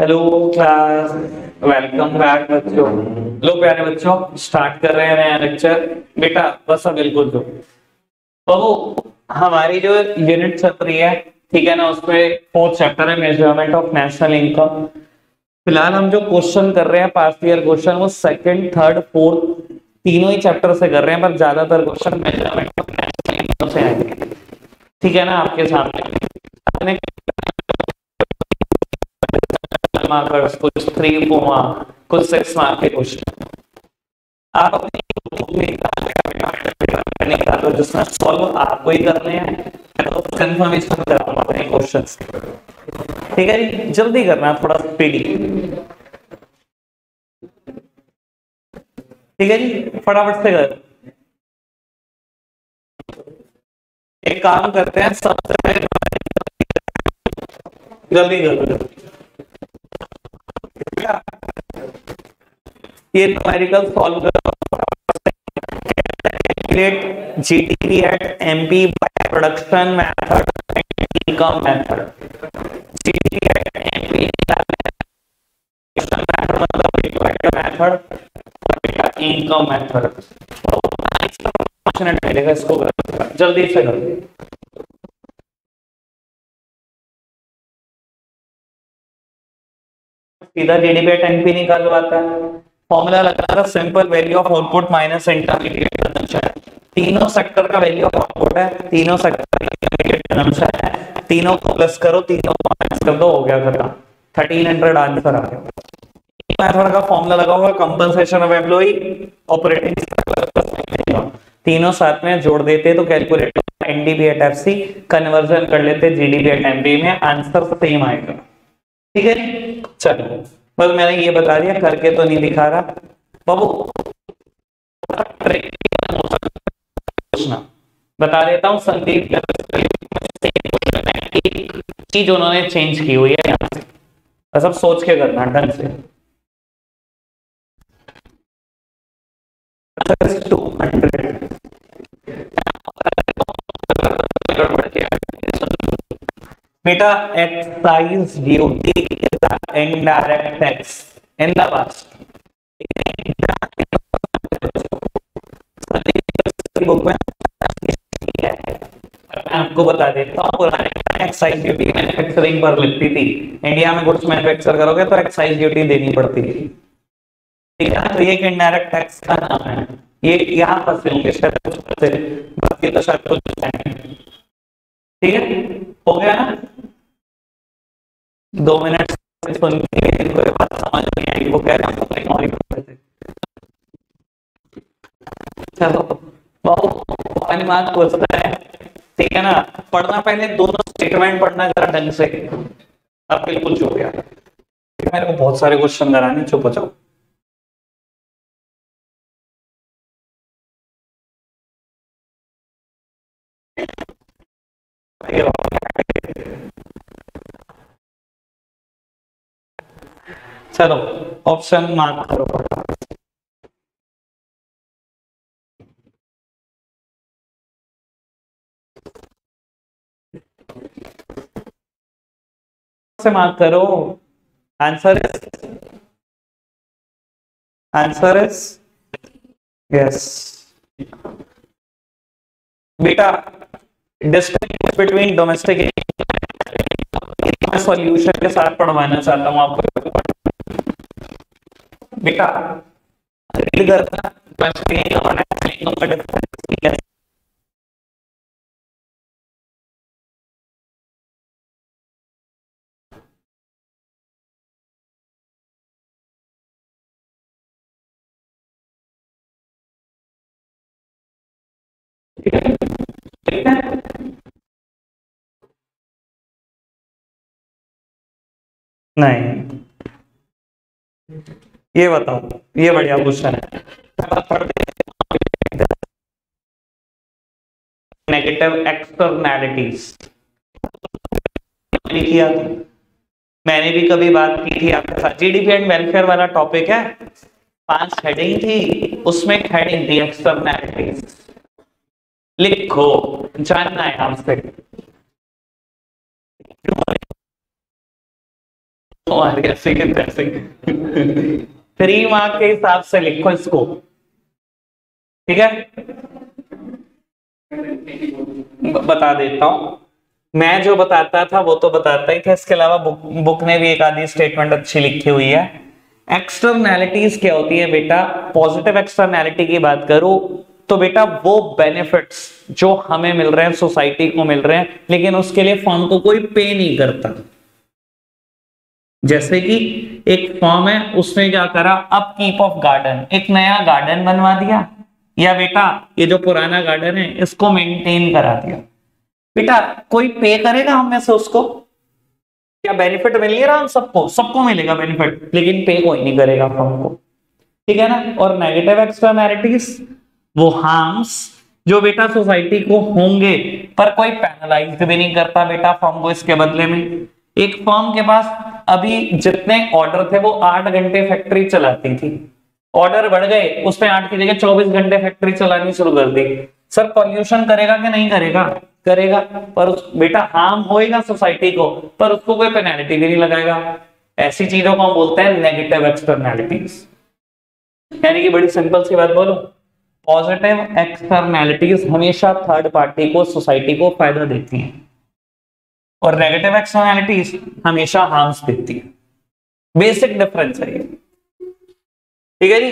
Hello class, welcome back बच्चों। लो प्यारे बच्चों, स्टार्ट कर रहे हैं नया लेक्चर। बेटा बस बिल्कुल तो बाबू, हमारी जो यूनिट चल रही है, ठीक है ना, उसमें 4th चैप्टर है मेजरमेंट ऑफ नेशनल इनकम। फिलहाल हम जो क्वेश्चन कर रहे हैं पास्ट ईयर क्वेश्चन, वो 2nd, 3rd, 4th तीनों ही चैप्टर से कर रहे हैं, पर ज्यादातर question measurement of national income से आएंगे, ठीक है ना। आपके सामने मार्क्स, कुछ 3 मार्क, कुछ 6 मार्क के क्वेश्चन आप अपनी तो जिसमें सॉल्व आपको ही करने हैं, तो कंफर्मेशन कराऊंगा अपने क्वेश्चंस, ठीक है जी। जल्दी करना, थोड़ा स्पीडी, ठीक है जी, फटाफट से कर। एक काम करते हैं, सबसे पहले जल्दी करो ये न्यूमेरिकल सॉल्व करो। Calculate GDP at MP by production method, income method. GDP at MP production method, income method. Option मिलेगा, इसको जल्दी से करो। सीधा जीडीपी एट एमपी निकलवाता है, फॉर्मूला लग रहा था simple value of output minus intermediate consumption. तीनों सेक्टर का वैल्यू ऑफ आउटपुट है, तीनों सेक्टर का इंटरमीडिएट कंजम्पशन है, तीनों को प्लस करो, तीनों को माइनस कर दो, हो गया खत्म। 1300 आंसर आ गया। मेथड का फॉर्मूला लगा हुआ कंपनसेशन ऑफ एम्प्लॉई, ऑपरेटिंग, तीनों साथ में जोड़ देते तो calculator NDP at FC conversion कर लेते जीडीपी एट एमपी में, आंसर सेम आएगा, ठीक है। चलो बस मैंने ये बता दिया, करके तो नहीं दिखा रहा बाबू, बता देता हूँ। संदीप एक चीज उन्होंने चेंज की हुई है, यहाँ से बस अब सोच के करना ढंग से। 200 beta excise duty is the indirect tax in the past. आपको बता देता हूँ, पुराने एक्साइज ड्यूटी मैन्युफैक्चरिंग पर लगती थी। इंडिया में गुड्स मैन्युफैक्चर करोगे तो एक्साइज ड्यूटी देनी पड़ती थी, ठीक है। तो ये इनडायरेक्ट टैक्स का नाम है, ये यहाँ पर से होंगे शायद, बाकी तो शायद कुछ नहीं, ठीक है। हो गया ना, 2 मिनट सुन के इनको एक बात समझ नहीं आई, वो कह रहे हैं इग्नोर करते। चलो बहुत अनिमात पूछता है, ठीक है ना। पढ़ना पहले दोनों स्टेटमेंट पढ़ना जरा ढंग से। अब बिल्कुल चुप हो गया, मेरे को बहुत सारे क्वेश्चन कराने, चुप हो जाओ। चलो ऑप्शन मार्क करो। से मार्क करो। Answer is yes. बेटा डिस्टिंक्शन बिटवीन डोमेस्टिक सॉल्यूशन के साथ पढ़वाना चाहता हूँ आपको। बेटा रीड करना, ठीक है। नहीं ये बताओ, ये बढ़िया क्वेश्चन है। नेगेटिव एक्सटर्नैलिटीज किया, मैंने भी कभी बात की थी आपके साथ। जीडीपी एंड वेलफेयर वाला टॉपिक है, 5 हेडिंग थी, उसमें एक हेडिंग थी एक्सटर्नैलिटीज। लिखो, जानना है आपसे। और ऐसे ही तैसे 3 मार्क के हिसाब से लिखो इसको, ठीक है। बता देता हूं, मैं जो बताता था वो तो बताता ही था, इसके अलावा बुक ने भी एक आधी स्टेटमेंट अच्छी लिखी हुई है। एक्सटर्नैलिटीज क्या होती है बेटा, पॉजिटिव एक्सटर्नैलिटी की बात करूं तो बेटा वो बेनिफिट्स जो हमें मिल रहे हैं, सोसाइटी को मिल रहे हैं, लेकिन उसके लिए फॉर्म को कोई पे नहीं करता। जैसे कि एक फॉर्म है, उसने क्या करा, अब कीप ऑफ गार्डन, एक नया गार्डन बनवा दिया, या बेटा ये जो पुराना गार्डन है इसको मेंटेन करा दिया। बेटा कोई पे करेगा हम में से उसको? क्या बेनिफिट मिल नहीं रहा? हम सबको, सबको मिलेगा बेनिफिट, लेकिन पे कोई नहीं करेगा फॉर्म को, ठीक है ना। और नेगेटिव एक्सटर्नैलिटीज वो हार्म्स जो बेटा सोसाइटी को होंगे, पर कोई पेनलाइज भी नहीं करता बेटा फॉर्म को इसके बदले में। एक फॉर्म के पास अभी जितने ऑर्डर थे वो 8 घंटे फैक्ट्री चलाती थी, ऑर्डर बढ़ गए, उसने 8 की जगह 24 घंटे फैक्ट्री चलानी शुरू कर दी। सर पॉल्यूशन करेगा कि नहीं करेगा? करेगा, पर बेटा हार्म होएगा सोसाइटी को, पर उसको कोई पेनल्टी भी नहीं लगाएगा। ऐसी चीजों को हम बोलते हैं नेगेटिव एक्सटर्नैलिटीज। यानी कि बड़ी सिंपल सी बात बोलो, पॉजिटिव एक्सटर्नैलिटीज हमेशा थर्ड पार्टी को, सोसाइटी को फायदा देती है, और नेगेटिव एक्सटर्नैलिटीज हमेशा हार्म्स देती है। बेसिक डिफरेंस है ये, ठीक है जी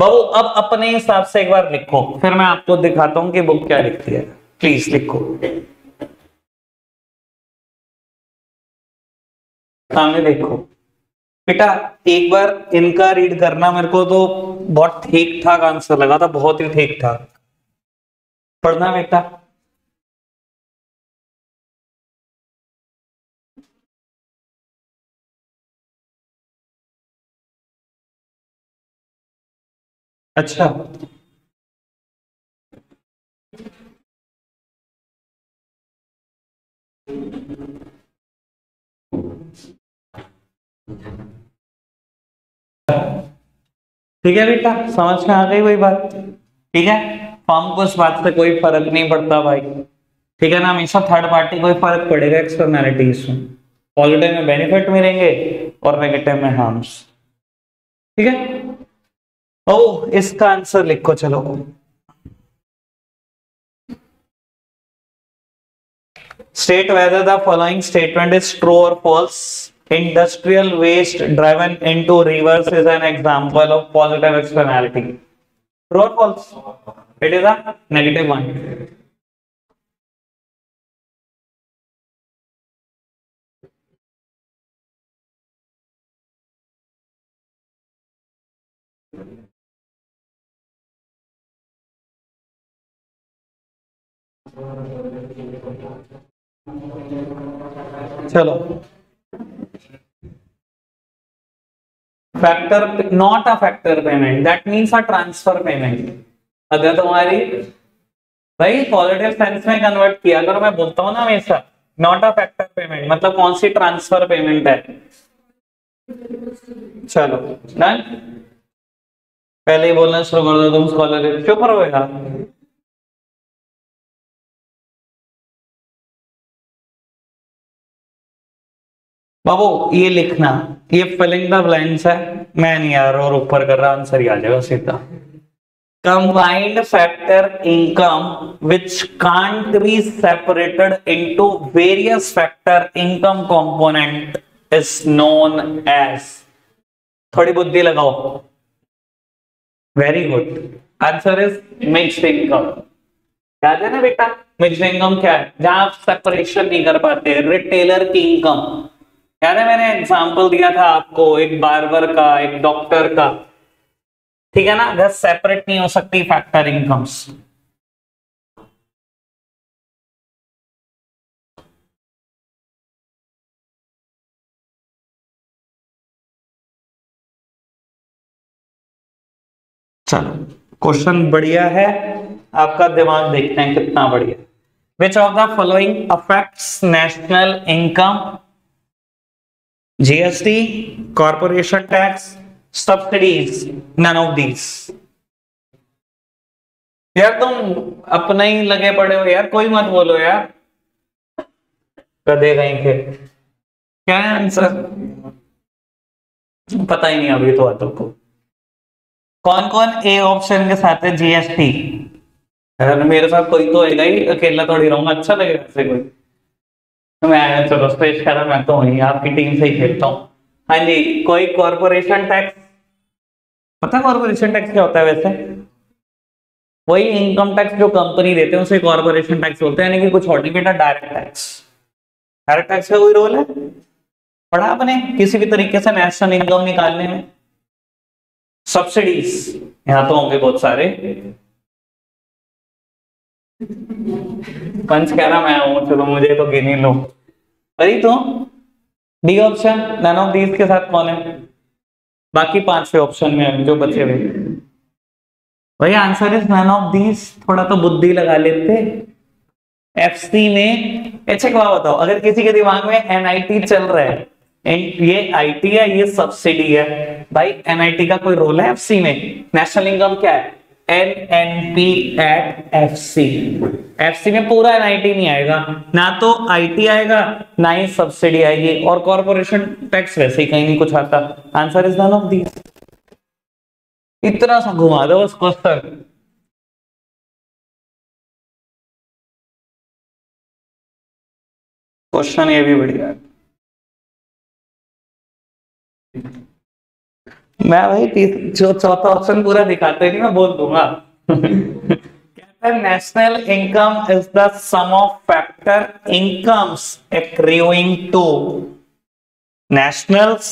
बाबू। अब अपने हिसाब से एक बार लिखो, फिर मैं आपको दिखाता हूं कि बुक क्या लिखती है। प्लीज लिखो, सामने देखो बेटा। एक बार इनका रीड करना, मेरे को तो बहुत ठीक ठाक आंसर लगा था, बहुत ही ठीक ठाक। पढ़ना बेटा, अच्छा ठीक है बेटा, समझ में आ गई वही बात, ठीक है। फॉर्म को इस बात से कोई फर्क नहीं पड़ता भाई, ठीक है ना। हमेशा थर्ड पार्टी को ही फर्क पड़ेगा एक्सटर्नैलिटीज में, पॉजिटिव में बेनिफिट मिलेंगे और नेगेटिव में हार्म्स, ठीक है। ओ, इसका आंसर लिखो, चलो state whether the following statement is true और false. Industrial waste driven into rivers is an example of positive externality. True और false? It is a negative one. चलो, factor not a factor payment, that means a transfer payment. अगर तुम्हारी भाई positive sense में convert किया करो, मैं बोलता हूँ ना हमेशा, नॉट अ फैक्टर पेमेंट मतलब कौन सी ट्रांसफर पेमेंट है। चलो डन, पहले ही बोलना शुरू कर दो तुम स्कॉलरशिप, क्यों पर होगा। बाबू ये लिखना, ये फिलिंग द ब्लैंक्स है, मैं नहीं यार और ऊपर कर रहा, आंसर ही आ जाएगा सीधा। Combined factor income which can't be separated into various factor income component is known as. थोड़ी बुद्धि लगाओ, very good, answer is mixed income. याद है ना बेटा मिक्स्ड इनकम क्या है, जहां आप सेपरेशन नहीं कर पाते। रिटेलर की इनकम, यार मैंने एग्जाम्पल दिया था आपको, एक बार्बर का, एक डॉक्टर का, ठीक है ना। घर सेपरेट नहीं हो सकती फैक्टर इनकम्स, चलो क्वेश्चन बढ़िया है आपका, दिमाग देखते हैं कितना बढ़िया। Which of the following affects national income, GST, corporation tax, subsidies, none of these. यार तुम अपने ही लगे पड़े हो यार, कोई मत बोलो यार, गधे कहीं के। क्या है आंसर? पता ही नहीं अभी तो आप लोग को कौन कौन ए ऑप्शन के साथ है जीएसटी। मेरे साथ कोई तो है ही, अकेला थोड़ी रहूंगा, अच्छा लगेगा ऐसे कोई। तो मैं चलो स्पेश कर रहा हूं, मैं तो वहीं आपकी टीम से ही खेलता हूँ। हाँ जी, कोई कॉर्पोरेशन टैक्स, पता कॉर्पोरेशन टैक्स क्या होता है? वैसे वही इनकम टैक्स जो कंपनी देते हैं उसे कॉर्पोरेशन टैक्स बोलते हैं, यानी कि कुछ और नहीं बेटा, डायरेक्ट टैक्स। डायरेक्ट टैक्स का कोई रोल है? पढ़ा आपने किसी भी तरीके से नेशनल इनकम निकालने में। सब्सिडीज, यहाँ तो होंगे बहुत सारे। पंच कह रहा मैं हूं, चलो मुझे तो गिनी लो। वही तो D option, none of these के साथ कौन है? बाकी पांचवे ऑप्शन में अभी जो बचे हुए भाई answer is none of these. थोड़ा तो बुद्धि लगा लेते एफसी में। अच्छा क्या बताओ, अगर किसी के दिमाग में एनआईटी चल रहा है, ये आईटी है ये सब्सिडी है, भाई एनआईटी का कोई रोल है एफसी में? नेशनल इनकम क्या है? NNP eight FC. एफसी में पूरा एनआईटी नहीं आएगा, ना तो आईटी आएगा, ना ही सब्सिडी आएगी, और कॉर्पोरेशन टैक्स वैसे ही कहीं नहीं कुछ आता। Answer is none of these. इतना सा घुमा दो बस क्वेश्चन। क्वेश्चन ये भी बढ़िया है। मैं भाई जो चौथा ऑप्शन पूरा दिखाते नहीं, मैं बोल दूंगा। कहता है national income is the sum of factor incomes accruing to nationals.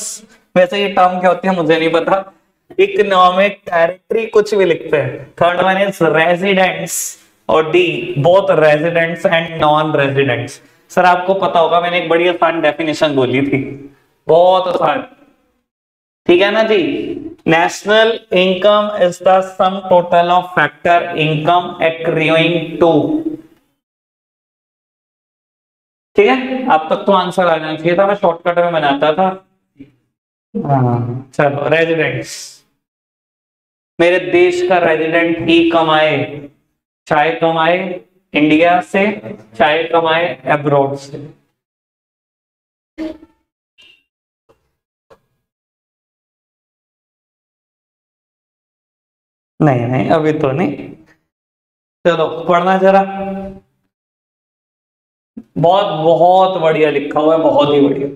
वैसे ये टर्म क्या होती है मुझे नहीं पता। इकोनॉमिक टेरिटरी कुछ भी लिखते हैं। थर्ड वन इज रेजिडेंट्स और D both residents and non residents. Sir आपको पता होगा मैंने एक बड़ी आसान डेफिनेशन बोली थी, बहुत आसान, ठीक है ना जी। National income is the sum total of factor income accruing to, ठीक है। अब तक तो आंसर आ जाना चाहिए था, मैं शॉर्टकट में बनाता था। चलो रेजिडेंट्स, मेरे देश का रेजिडेंट ही कमाए, चाहे कमाए इंडिया से चाहे कमाए अब्रॉड से। नहीं नहीं अभी तो नहीं, चलो पढ़ना जरा। बहुत बहुत बढ़िया लिखा हुआ है, बहुत ही बढ़िया।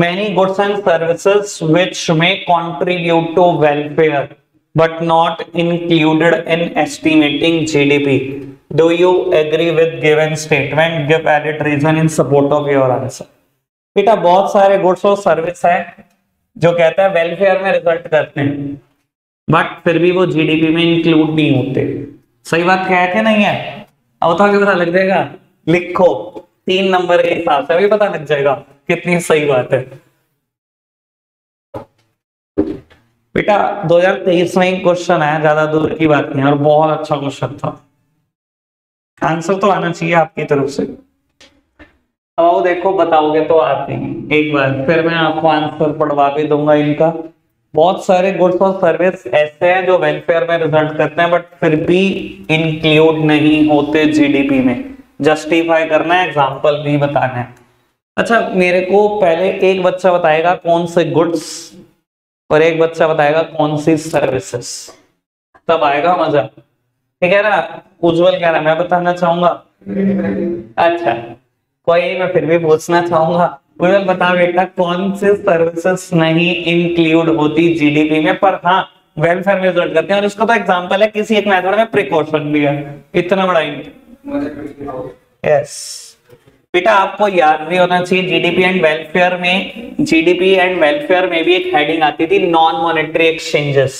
Many goods and services which may contribute to welfare but not included in estimating GDP. Do you agree with given statement? Give valid reason in support of your answer. बेटा बहुत सारे goods और service हैं जो कहता है welfare में result करते हैं, but फिर भी वो GDP में include नहीं होते। सही बात क्या है कि नहीं है? अब तो पता लग जाएगा, लिखो 3 नंबर के हिसाब से भी पता लग जाएगा कितनी सही बात है। बेटा 2023 में एक क्वेश्चन आया, ज्यादा दूर की बात नहीं, और बहुत अच्छा क्वेश्चन था। आंसर तो आना चाहिए आपकी तरफ से। अब वो देखो बताओगे तो आते हैं। एक बार फिर मैं आपको आंसर पढ़वा भी दूंगा इनका। बहुत सारे गुड्स और सर्विस ऐसे हैं जो वेलफेयर में रिजल्ट करते हैं बट फिर भी इंक्लूड नहीं होते जीडीपी में। जस्टिफाई करना है, एग्जाम्पल भी बताना है। अच्छा मेरे को पहले एक बच्चा बताएगा कौन से गुड्स और एक बच्चा बताएगा कौन सी सर्विसेस, तब आएगा मजा, ठीक है ना। उज्जवल कह रहा मैं बताना चाहूंगा, अच्छा कोई मैं फिर भी पूछना चाहूंगा। उज्जवल बता बेटा कौन से सर्विसेस नहीं इंक्लूड होती जीडीपी में पर हाँ वेलफेयर में रिजल्ट करते हैं, और इसका तो एग्जाम्पल है किसी एक मेथड में, प्रिकॉशन भी है। इतना बड़ा यस बेटा आपको याद भी होना चाहिए, जीडीपी एंड वेलफेयर में, जीडीपी एंड वेलफेयर में भी एक हेडिंग आती थी नॉन मॉनेटरी एक्सचेंजेस,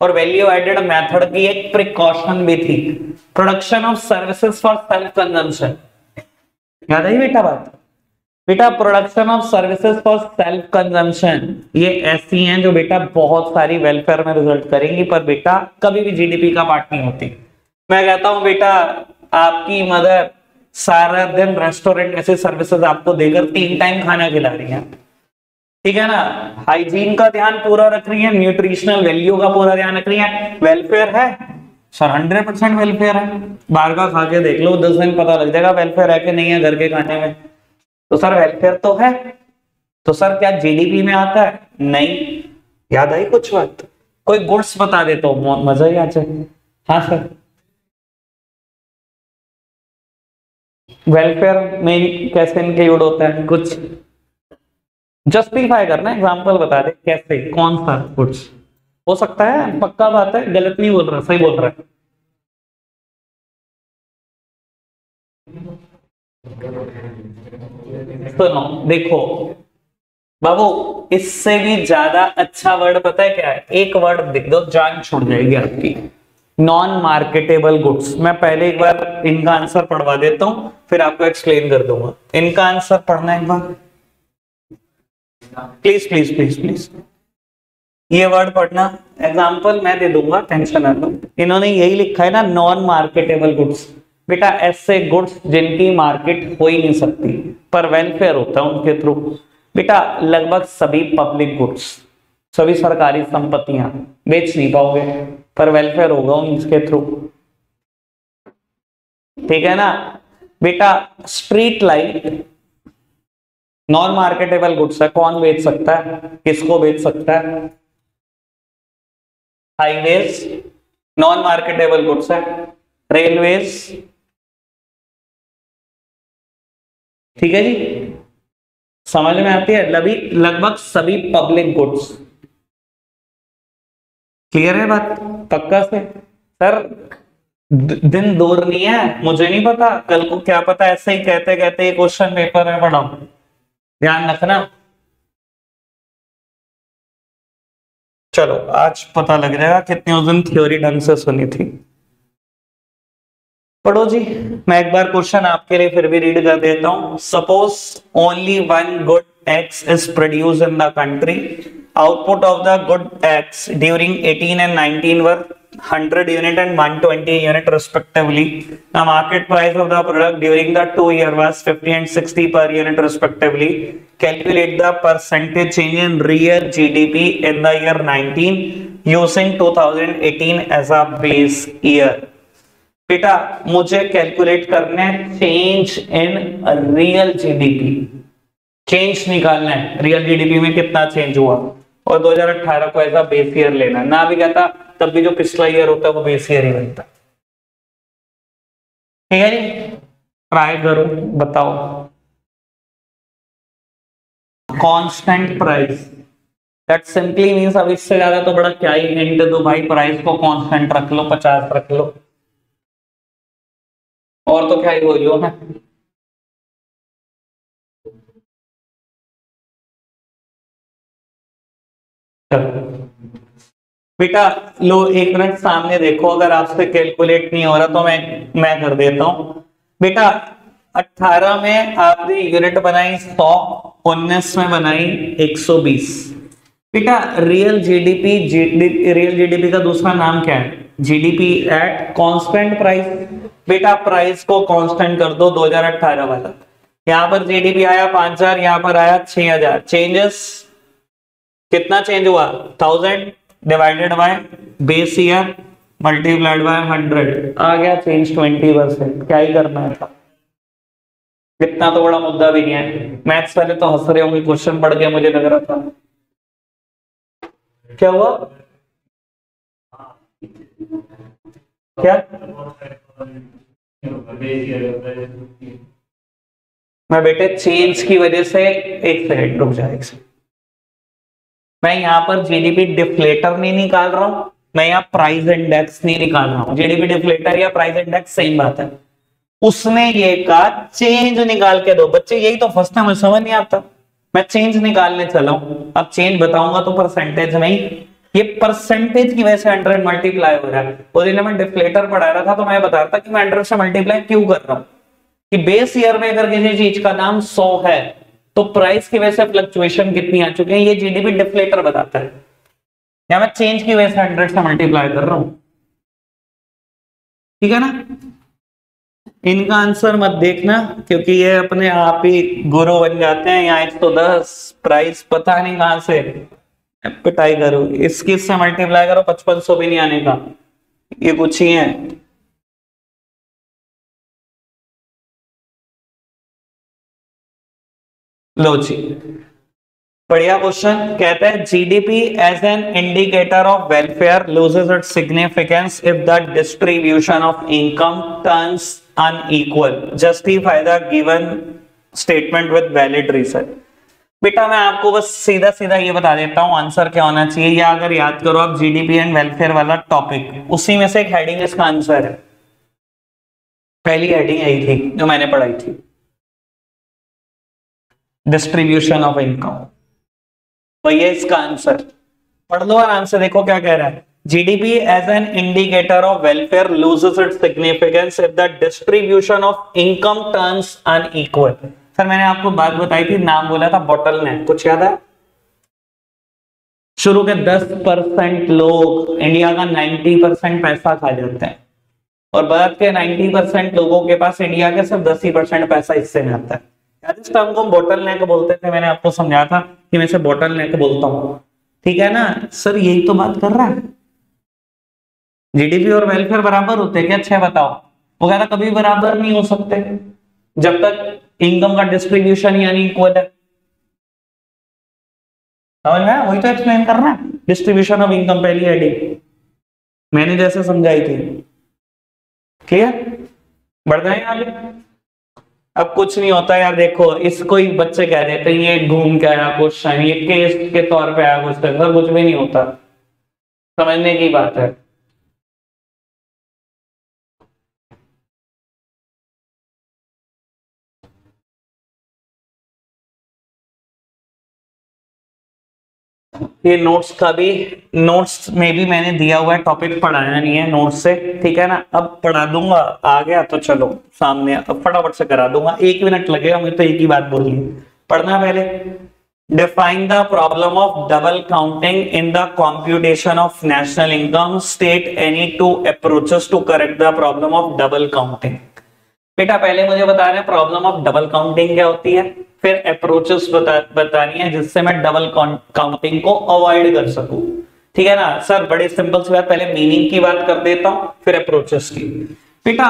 और वैल्यू एडेड मेथड की एक प्रिकॉशन भी थी, production of services for self consumption. याद आई बेटा बात? बेटा production of services for self consumption ये ऐसी हैं जो बेटा बहुत सारी वेलफेयर में रिजल्ट करेंगी पर बेटा कभी भी जीडीपी का पार्ट नहीं होती। मैं कहता हूं बेटा आपकी मदर सारा दिन रेस्टोरेंट ऐसे सर्विसेज आपको देकर 3 टाइम खाना खिला रही है, ठीक है ना। हाइजीन का ध्यान पूरा रख रही है, न्यूट्रिशनल वैल्यू का पूरा ध्यान रख रही है, वेलफेयर है सर 100% वेलफेयर है। बाहर का खा के देख लो 10 दिन पता लग जाएगा वेलफेयर है कि नहीं है घर के खाने में। तो सर वेलफेयर तो है, तो सर क्या जीडीपी में आता है? नहीं। याद आई कुछ बात? कोई गुड्स बता दे तो मजा ही आ जाए। हाँ सर, वेलफेयर में कैसे इंक्लूड होता है? कुछ जस्टिफाई करना, एग्जांपल बता दे कैसे, कौन सा कुछ हो सकता है। पक्का बात है, गलत नहीं बोल रहा, सही बोल रहा है। सुनो देखो बाबू, इससे भी ज्यादा अच्छा वर्ड पता है क्या है? एक वर्ड देख दो, जान छोड़ जाएगी आपकी। Non marketable goods. मैं पहले एक बार इनका आंसर पढ़वा देता हूं, फिर आपको एक्सप्लेन कर दूंगा। इनका आंसर पढ़ना एक बार, प्लीज प्लीज प्लीज प्लीज ये वर्ड पढ़ना। एग्जाम्पल मैं दे दूंगा, टेंशन ना लो। इन्होंने यही लिखा है ना, नॉन मार्केटेबल गुड्स। बेटा ऐसे गुड्स जिनकी मार्केट हो ही नहीं सकती, पर वेलफेयर होता है उनके थ्रू। बेटा लगभग सभी पब्लिक गुड्स, सभी सरकारी संपत्तियां बेच नहीं पाओगे, पर वेलफेयर होगा उनके थ्रू, ठीक है ना। बेटा street light non marketable goods है, कौन बेच सकता है, किसको बेच सकता है? हाईवेज नॉन मार्केटेबल गुड्स है, रेलवेज, ठीक है जी, समझ में आती है। लगभग सभी पब्लिक गुड्स, क्लियर है बात? पक्का से? सर दिन दूर नहीं है, मुझे नहीं पता कल को क्या पता, ऐसे ही कहते कहते ये क्वेश्चन पेपर है, पढ़ाओ, ध्यान रखना। चलो आज पता लग जाएगा कितने उस दिन थ्योरी ढंग से सुनी थी। पढ़ो जी, मैं एक बार क्वेश्चन आपके लिए फिर भी रीड कर देता हूं। Suppose only one good X is produce in the country, output of the good X during 18 and 19 were 100 unit and 120 unit respectively. The market price of the product during the 2 year was 50 and 60 per unit respectively. Calculate the percentage change in real GDP in the year 19 using 2018 as a base year. बेटा मुझे calculate करना है change in real GDP, change निकालना है real GDP में कितना change हुआ, और 2018 को ऐसा बेस ईयर लेना। ना भी कहता तब भी जो पिछला ईयर होता है वो बेस ईयर ही बनता, ठीक है जी। ट्राई करो, बताओ। Constant price, that simply means, अब इससे ज्यादा तो बड़ा क्या ही हिंट दो भाई। प्राइस को कांस्टेंट रख लो, 50 रख लो, और तो क्या ही बोलियो है। बेटा लो एक मिनट सामने देखो, अगर आपसे कैलकुलेट नहीं हो रहा तो मैं कर देता हूं। बेटा 18 में आपने यूनिट बनाई 100, 19 में बनाई 120। बेटा रियल जीडीपी, रियल जीडीपी का दूसरा नाम क्या है? GDP at constant price. बेटा प्राइस को कांस्टेंट कर दो, 2018 वाला, यहां पर जीडीपी आया 5000, यहां पर आया 6000। चेंजेस कितना चेंज हुआ? 1000 divided by base year multiplied by 100, आ गया चेंज 20%। क्या ही करना था, इतना तो बड़ा मुद्दा भी नहीं है। मैथ्स वाले तो हंस रहे होंगे, क्वेश्चन पढ़ के मुझे लग रहा था क्या हुआ, क्या मैं बेटे चेंज की वजह से। एक सेकंड रुक जाए, मैं यहाँ पर जीडीपी डिफ्लेटर नहीं निकाल रहा हूं, मैं यहाँ प्राइस इंडेक्स नहीं निकाल रहा हूं। जीडीपी डिफ्लेटर या प्राइस इंडेक्स सेम बात है। उसने ये कहा चेंज निकाल के दो। बच्चे यही तो फर्स्ट टाइम, मुझे समझ नहीं आता, मैं चेंज निकालने चला हूं। अब चेंज बताऊंगा तो परसेंटेज में ही, ये परसेंटेज की वजह से 100 मल्टीप्लाई हो रहा है। और मैं डिफ्लेटर पढ़ा रहा था तो मैं बता रहा था कि मैं 100 से मल्टीप्लाई क्यों कर रहा हूं, कि बेस ईयर में अगर किसी चीज का नाम 100 है तो प्राइस की वजह से फ्लक्चुएशन कितनी आ चुकी है, ये जीडीपी डिफ्लेटर बताता है। या मैं चेंज की वजह से 100 से मल्टीप्लाई कर रहा हूं, ठीक है ना। इनका आंसर मत देखना क्योंकि ये अपने आप ही गुरु बन जाते हैं। यहाँ 110 प्राइस पता नहीं कहां से पिटाई करो, इसकी इससे मल्टीप्लाई करो, 5500 भी नहीं आने का, ये कुछ ही है। लो जी बढ़िया क्वेश्चन। कहते हैं GDP as an indicator of welfare loses its significance if the distribution of income turns unequal, justify the given statement with valid reason. बेटा मैं आपको बस सीधा सीधा ये बता देता हूं आंसर क्या होना चाहिए, या अगर याद करो आप जीडीपी एंड वेलफेयर वाला टॉपिक, उसी में से एक हेडिंग इसका आंसर है। पहली हेडिंग आई थी जो मैंने पढ़ाई थी, डिस्ट्रीब्यूशन ऑफ इनकम, तो ये इसका आंसर। पढ़ लो आराम से, देखो क्या कह रहा है, GDP as an indicator of welfare loses its significance if the distribution of income turns unequal. Sir मैंने आपको बात बताई थी, नाम बोला था बॉटलनेक, कुछ याद है? शुरू के 10% लोग इंडिया का 90% पैसा खा जाते हैं, और भारत के 90% लोगों के पास इंडिया के सिर्फ 10% पैसा इससे में आता है। जिस टर्म को बॉटलनेक बोलते थे, मैंने आपको समझाया था कि मैं इसे बॉटलनेक बोलता हूं, ठीक है ना? सर यही तो बात कर रहा है, जीडीपी और वेलफेयर बराबर होते क्या? अच्छा बताओ, वो कहता कभी बराबर नहीं हो सकते जब तक इनकम का डिस्ट्रीब्यूशन यानी इक्वल है। समझ में? वही तो एक्सप्लेन कर रहा है, डिस्ट्रीब्यूशन ऑफ इनकम पहली हेडिंग मैंने जैसे समझाई थी। क्लियर? बढ़ जाए आगे। अब कुछ नहीं होता यार, देखो इसको ही बच्चे कह देते हैं ये घूम के आया क्वेश्चन, ये केस के तौर पे आया क्वेश्चन, सर कुछ भी नहीं होता, समझने की बात है। ये नोट्स का भी, नोट्स में भी मैंने दिया हुआ है, टॉपिक पढ़ाया नहीं है नोट्स से, ठीक है ना? अब पढ़ा दूंगा, आ गया तो चलो सामने, अब फटाफट से करा दूंगा, 1 मिनट लगेगा, मुझे तो एक ही बात बोलनी है। पढ़ना पहले, define the problem of double counting in the computation of national income, state any two approaches to correct the problem of double counting. बेटा पहले मुझे बता रहे हैं प्रॉब्लम ऑफ डबल काउंटिंग क्या होती है, फिर अप्रोचेस बतानी है जिससे मैं डबल काउंटिंग को अवॉइड कर सकूं, ठीक है ना? सर बड़े सिंपल सी बात, पहले मीनिंग की बात कर देता हूं फिर अप्रोचेस की। बेटा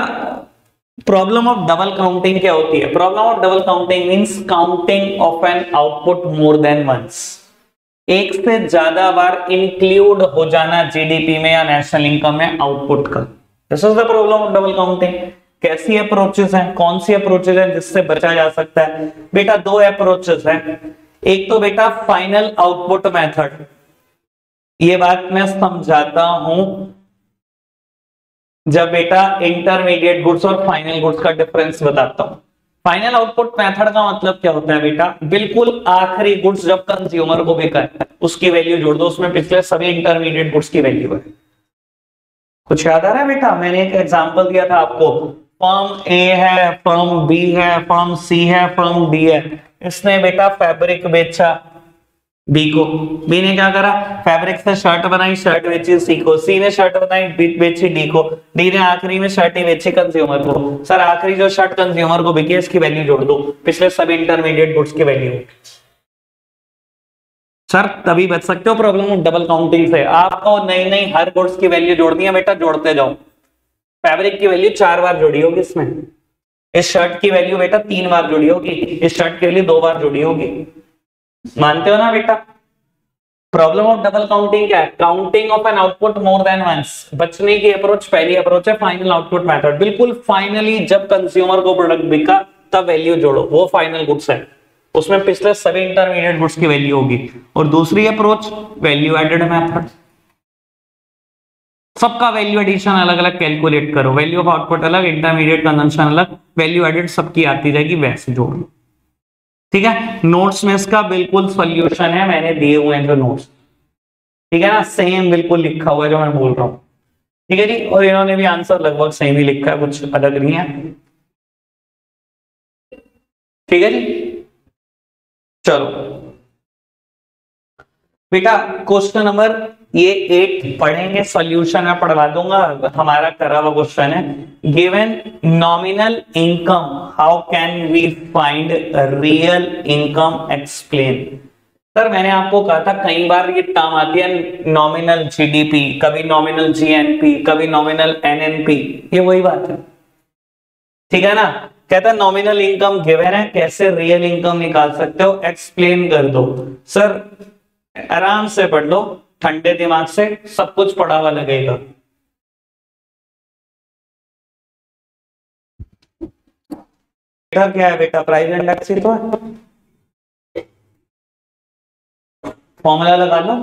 प्रॉब्लम ऑफ डबल काउंटिंग क्या होती है? Problem of double counting means counting of an output more than once, एक से ज्यादा बार इंक्लूड हो जाना जीडीपी में या नेशनल इनकम में आउटपुट का। This is the problem of double counting. कैसी अप्रोचेस हैं, कौन सी अप्रोचेस हैं जिससे बचा जा सकता है? बेटा 2 अप्रोचेस हैं, एक तो बेटा फाइनल आउटपुट मेथड, ये बात मैं समझाता हूं जब बेटा इंटरमीडिएट गुड्स और फाइनल गुड्स का डिफरेंस बताता हूं। फाइनल आउटपुट मेथड का मतलब क्या होता है बेटा? बिल्कुल आखिरी गुड्स जब कंज्यूमर को बेचा है उसकी वैल्यू जोड़ दो, उसमें पिछले सभी इंटरमीडिएट गुड्स की वैल्यू है। कुछ याद आ रहा है बेटा? मैंने एक एग्जाम्पल दिया था आपको, फर्म ए है, फर्म बी है, फर्म सी है, फर्म डी है, इसने बेटा फैब्रिक बेचा बी को, बी ने क्या करा, फैब्रिक से शर्ट बनाई, शर्ट बेची सी को, सी ने शर्ट बनाई बेची डी को, डी ने आखिरी में शर्ट ही बेची कंज्यूमर को। सर आखिरी जो शर्ट कंज्यूमर को बिकी इसकी वैल्यू जोड़ दो, पिछले सभी इंटरमीडिएट गुड्स की वैल्यू। सर तभी बच सकते हो प्रॉब्लम ऑफ डबल काउंटिंग से, आपको नई नई हर गुड्स की वैल्यू जोड़नी है बेटा, जोड़ते जाओ। फैब्रिक की वैल्यू 4 बार जोड़ी होगी इसमें, इस शर्ट की वैल्यू बेटा 3 बार जोड़ी होगी, इस शर्ट की वैल्यू 2 बार जोड़ी होगी। मानते हो ना बेटा? प्रॉब्लम ऑफ डबल काउंटिंग क्या है? Counting of an output more than once. बचने की अप्रोच, पहली अप्रोच है फाइनल आउटपुट मेथड, बिल्कुल फाइनली जब कंज्यूमर को प्रोडक्ट बिका तब वैल्यू जोड़ो, वो फाइनल गुड्स है, उसमें पिछले सभी इंटरमीडिएट गुड्स की वैल्यू होगी। और दूसरी अप्रोच वैल्यू एडेड मेथड, सबका वैल्यू एडिशन अलग अलग कैलकुलेट करो, वैल्यू ऑफ आउटपुट अलग, इंटरमीडिएट कंजम्पशन अलग, वैल्यू एडेड सबकी आती जाएगी, वैसे जोड़ लो, ठीक है? नोट्स में इसका बिल्कुल सॉल्यूशन है, मैंने दिए हुए हैं जो नोट्स, ठीक है ना? सेम बिल्कुल लिखा हुआ है जो मैं बोल रहा हूं, ठीक है जी? और इन्होंने भी आंसर लगभग सेम ही लिखा है, कुछ अलग नहीं है, ठीक है जी? चलो बेटा क्वेश्चन नंबर ये 8 पढ़ेंगे, सॉल्यूशन मैं पढ़वा दूंगा, हमारा करा हुआ क्वेश्चन है। Given nominal income how can we find real income, explain. Sir मैंने आपको कहा था कई बार ये टर्म आती है नॉमिनल जीडीपी, कभी नॉमिनल जीएनपी, कभी नॉमिनल एनएनपी, ये वही बात है, ठीक है ना? कहता है नॉमिनल इनकम गिवन है, कैसे रियल इनकम निकाल सकते हो एक्सप्लेन कर दो। सर आराम से पढ़ लो, ठंडे दिमाग से, सब कुछ पढ़ा हुआ लगेगा। क्या है बेटा, प्राइस एंड एक्सिट फॉर्मूला लगा लो,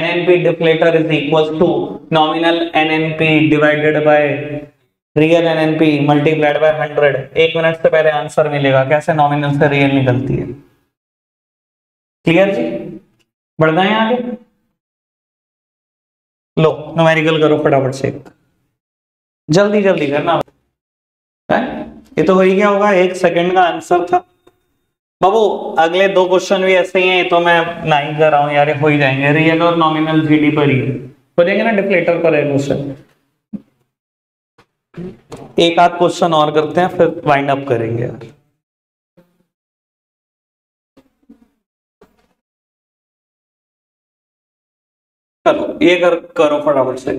NNP deflator is equal to nominal NNP divided by real NNP multiplied by 100। 1 minute से पहले आंसर मिलेगा, कैसे नॉमिनल से रियल निकलती है। क्लियर जी, बढ़ना है आगे। लो न्यूमेरिकल करो फटाफट से, जल्दी जल्दी करना। ये तो हो ही गया होगा, 1 सेकंड का आंसर था बाबू। अगले 2 क्वेश्चन भी ऐसे ही हैं, तो मैं ना ही कर रहा हूँ यार, हो ही जाएंगे। रियल और नॉमिनल जीडी पर ही हो जाएंगे ना, डिफ्लेटर पर है क्वेश्चन। 1 आध क्वेश्चन और करते हैं, फिर वाइंड अप करेंगे यार। चलो ये करो फटाफट से।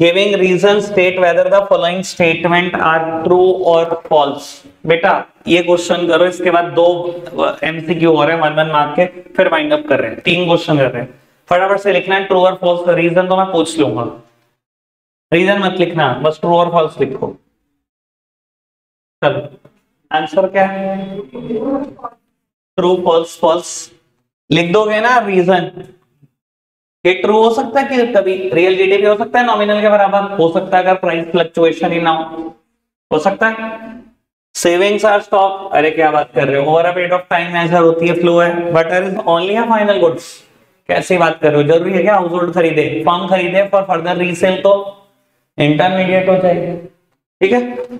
Giving reason state whether the following statement are true और फॉल्स। बेटा ये क्वेश्चन करो, इसके बाद 2 एमसीक्यू हो रहे हैं 1-1 मार्क के, फिर वाइंड अप कर रहे हैं। 3 क्वेश्चन कर रहे हैं, फटाफट से लिखना है। ट्रू और फॉल्स रीजन तो मैं पूछ लूंगा, रीजन मत लिखना, बस ट्रू और फॉल्स लिखो। चलो आंसर क्या है, ट्रू फॉल्स फॉल्स लिख दोगे ना। रीजन ये ट्रू हो सकता है कि कभी रियल जीडीपी हो सकता है नॉमिनल के बराबर, हो सकता है अगर प्राइस फ्लक्चुएशन ही ना हो सकता है। सेविंग्स आर स्टॉक, अरे क्या बात कर रहे हो, over a period of time measure होती है, फ्लो है, but there is only a final goods. कैसी बात कर रहे हो, जरूरी है क्या हाउस होल्ड खरीदे, फॉर्म खरीदे फॉर फर्दर रीसेल, तो इंटरमीडिएट हो जाएगी। ठीक है,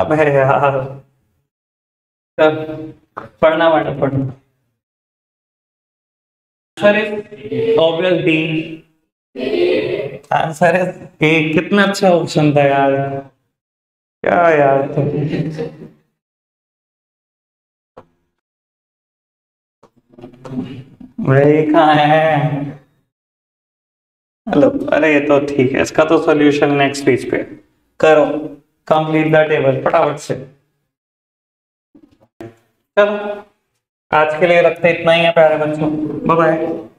अब है यार पढ़ना पढ़ना। Answer is obvious D, answer is A. कितना अच्छा ऑप्शन था यार, क्या यार। अरे कहाँ है, हेलो, अरे ये तो ठीक है, इसका तो सॉल्यूशन नेक्स्ट पेज पे। करो कंप्लीट द टेबल फटाफट से। आज के लिए रखते इतना ही है प्यारे बच्चों, बाय बाय।